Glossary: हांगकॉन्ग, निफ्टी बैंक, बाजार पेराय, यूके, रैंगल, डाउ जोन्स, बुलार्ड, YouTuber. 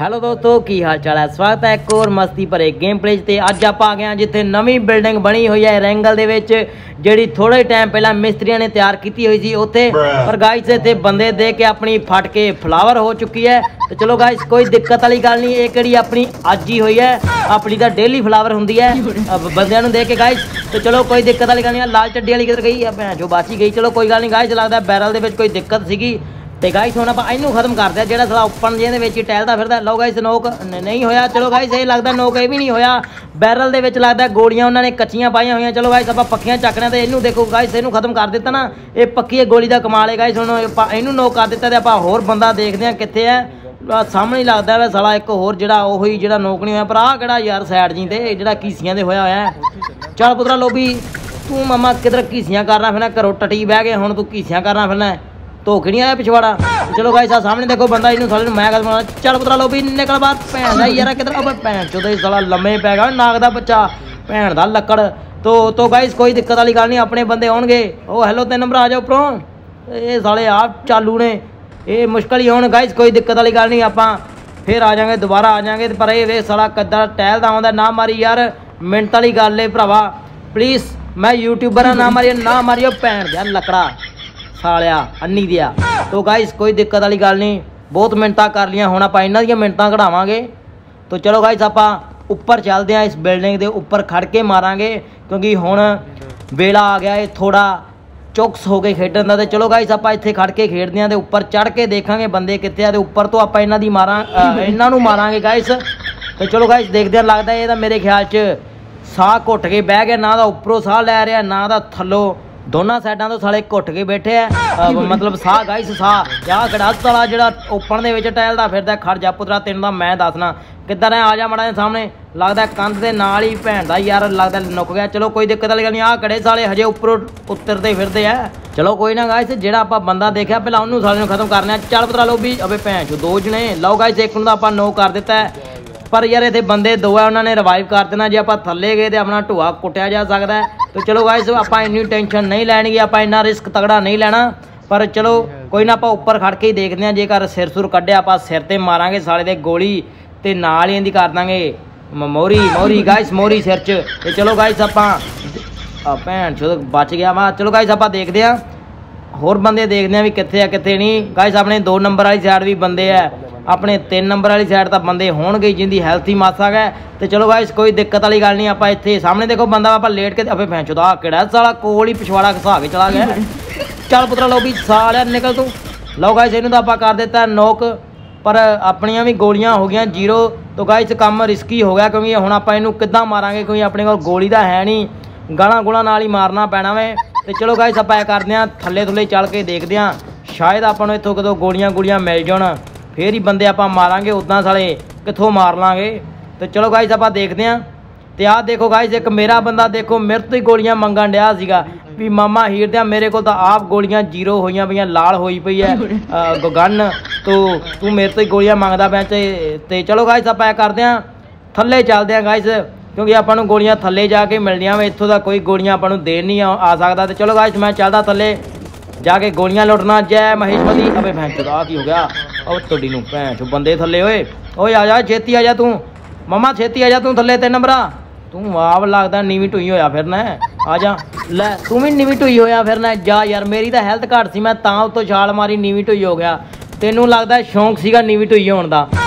Hello दोस्तों, की हाल चाल है। स्वागत है एक और मस्ती पर एक गेम प्ले ते। अज आप आ गए जिथे नवी बिल्डिंग बनी हुई है रैंगल दे विच, जिहड़ी थोड़े टाइम पहला मिस्त्रियां ने तैयार की हुई सी उत्थे। पर गाइस इत्थे बंदे दे के अपनी फट के फ्लावर हो चुकी है। तो चलो गाइस, कोई दिक्कत वाली गल नहीं। एक जिहड़ी अपनी अज ही हुई है, अपनी तो डेली फ्लावर हुंदी है बंदियां नूं दे के गाइस। तो चलो कोई दिक्कत वाली गल नहीं। लाल चड्डी वाली किधर गई है भैन जो बाची गई। चलो कोई गल नहीं गाइस, लगदा बैरल दे विच कोई दिक्कत सीगी। तो गाइस हुण आपां इनू खत्म करते हैं, जिहड़ा सारा ओपन जे दे विच ही टहलदा फिरदा। लो गाइस नोक नहीं होया। चलो गाइस ये लगदा नोक ये भी नहीं होया। बैरल दे विच लगदा गोलियां उन्हां ने कच्चियां पाईयां होईयां। चलो गाइस आपां पक्कियां चकने। तो इनू देखो गाइस, इनू खत्म कर दित्ता ना। ये पक्की गोली दा कमाल है गाइस। हुण आपां इनू नोक कर दित्ता। ते आपां होर बंदा देखदे हां कित्थे है। सामने ही लगदा वे साला एक होर जिहड़ा ओही जिहड़ा नोक नहीं होया। पर आ किहड़ा यार साइड जी ते जिहड़ा कीसियां दे होया होया। चल पुत्रा लोबी तू मामा किधर कीसियां करना फिरना, घरों टटी बह गए हुण तू कीसियां करना फिरना तो कि नहीं आया पिछवाड़ा। चलो गाइस सामने देखो बंदा, इनू साले मैं गल बना। चल पुत्रा लो भी निकल बाहर। भैन दा यार किधर भैन चो साला लम्मे पै गया नाग दा बच्चा भैन दा लक्कड़। तो गाइस कोई दिक्कत वाली गल नहीं, अपने बंदे आउणगे। ओ हेलो 3 नंबर आ जाओ उपरों। ये साले आप चालू ने, ये मुश्किल ही होण गाइस। कोई दिक्कत वाली गल नहीं, आपां फिर आ जाएंगे, दोबारा आ जाएंगे। पर ये वे साला कद्दा टहलदा आउंदा। ना मारी यार, मिनट वाली गल है भरावा प्लीज। मैं यूट्यूबर हां, ना मारियो ना मारियो भैन दा लक्कड़ा सालिया अन्नी दिया। तो गाइस कोई दिक्कत वाली गल नहीं, बहुत मिनटा कर लिया। हुण आपां इन्हां दीयां मिनटा कढावांगे। तो चलो गाइस आपां उपर चलदे आ, इस बिल्डिंग दे उपर खड़ के मारांगे, क्योंकि हुण वेला आ गया है थोड़ा चौकस हो के खेडण दा। ते चलो गाइस आपां इत्थे खड़ के खेडदे आ ते उपर चढ़ के देखांगे बंदे कित्थे आ। ते उपर तो आपां इन्हां दी इन्हां नूं मारांगे गाइस। ते चलो गाइस देखदे आ। लगदा इह तां मेरे ख्याल च साह घुट के बह गया, ना तां उपरों साह लै रिहा ना तां थल्लों। दोनों साइडों तो साले घुट के बैठे है, मतलब साह गाइस साह क्या कड़ा साला जो ओपन के टहलता फिरदा। खड़ जा पुत्रा, तेन का मैं दसना किधर है। आ जा माड़ा सामने, लगता कंध के नाल ही भैन दा यार लगता नुक गया। चलो कोई दिक्कत वाली गल नहीं। आ कड़े साले हजे उपरों उतरते फिरते है। चलो कोई ना गाइस, जो आप बंदा देखा पहला उन्होंने साले खत्म करना। चल पुत्रा लो भी अबे भैन चो दो जने। लो गाइस एक नूं आपां नो कर दिता है, पर यार इतने बंदे दो है उन्होंने रिवाइव कर देना। जो आप थले गए तो अपना ढूआ कुटिया जा सकता है। तो चलो गाइस आप इन्नी टेंशन नहीं लैनी, आप इन्ना रिस्क तगड़ा नहीं लेना। पर चलो कोई ना, आप उपर खड़ के ही देखते हैं। जेकर सिर सुर कढ़े आप सिर पर मारा साले दे गोली, तो नाल ही कर देंगे मोहरी मोहरी गाइस मोहरी सिर च। चलो गाइस आप भैन चो बच गया वा। चलो गाइस आप देखते हैं होर बंदे देखते हैं भी कितने आ कितने नहीं। गाइस अपने 2 नंबर वाली साइड भी बंदे है, अपने 3 नंबर वाली साइड तो बंदे होणगे जिंदी हैल्थी मासा गए। तो चलो गाइस कोई दिक्कत वाली गल नहीं। आप इतने सामने देखो बंदा आप लेट के अपने भैंचो तो किड़ा साला कोल ही पिछवाड़ा घसा के चला गया। चल पुत्रा लो भी साल निकल तू। लो गाइस इनू तो आप कर दिता नोक, पर अपनिया भी गोलियां हो गई 0। तो गाइस काम रिस्की हो गया, क्योंकि हुण आप इनू किद्दां मारांगे, क्योंकि अपने को गोली तो है नहीं, गालां गुलां नाल ही मारना पैना वे। तो चलो गाइस आप करते हैं थले थले चल के देखते हैं, शायद आपको इतों कदों गोलियां गोलियां मिल जाण, फिर ही बंदे आप मारांगे, उदा साले कितों मार लाँगे। तो चलो गाइस आप देखते हैं। तो आ देखो गाइस एक मेरा बंदा देखो मेरे तो ही गोलियां मंगन डया सीगा भी मामा हीर दिया, मेरे को तो आप गोलियां 0 होईयां पईयां, लाल होई पई है गन, तो तू मेरे तो ही गोलियां मंगदा पिया। तो चलो गाइस आप करते हैं थले चलते हैं गाइस, क्योंकि आपको गोलियां थले जाके मिलनिया वा। इतों का कोई गोलियां आपको देन नहीं आ सकता। तो चलो गाइस मैं चलता थले जाके गोलियां लुटना। जय महेशपति। अबे भैन चो की हो गया और तोड़ी नूं भैन चो बंदे थले। ओए ओए आ जा छेती, आ जा तू मामा छेती, आ जा तू थले 3 नंबरा। तू आप लगता नीवी टुई होया फिरना, आ जा लै तू भी नीवी टुई होया फिरना। जा यार मेरी तो हैल्थ घट सी, मैं तां उत्तों छाल मारी नीवी टुई हो गया। तेनों लगता शौक सीगा नीवी टुई होने का।